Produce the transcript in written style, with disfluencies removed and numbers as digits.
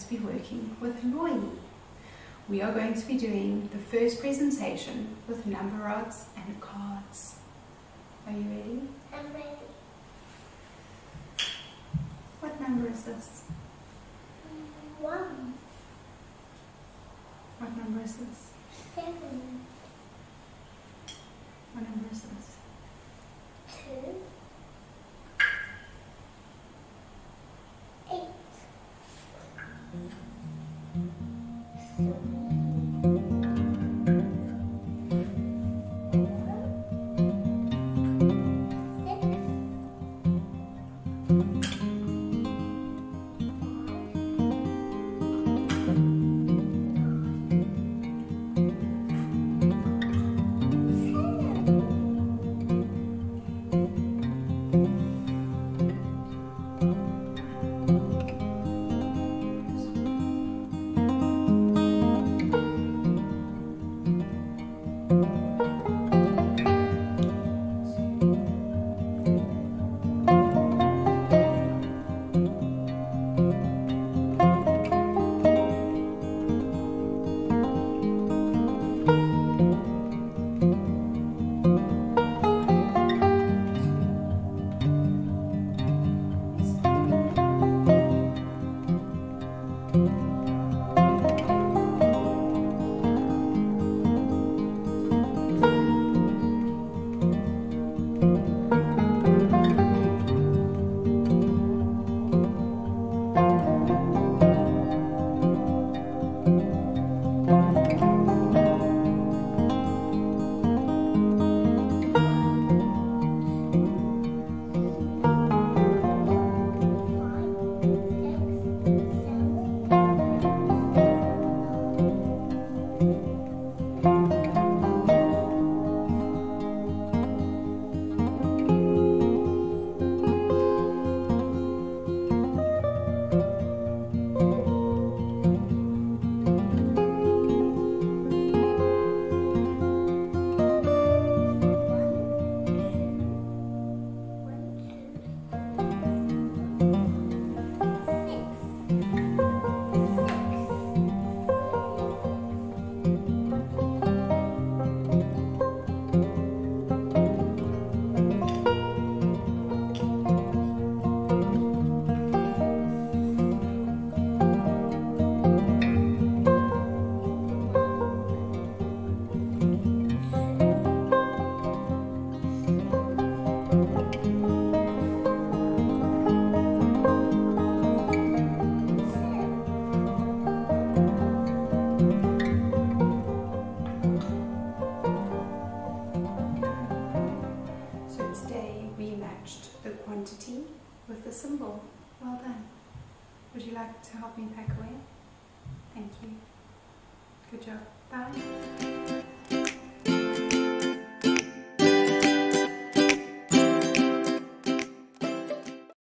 to be working with Loi. We are going to be doing the first presentation with number rods and cards. Are you ready? I'm ready. What number is this? 1. What number is this? 7. What number is this? 2. 8. Quantity with the symbol. Well done. Would you like to help me pack away? Thank you. Good job. Bye.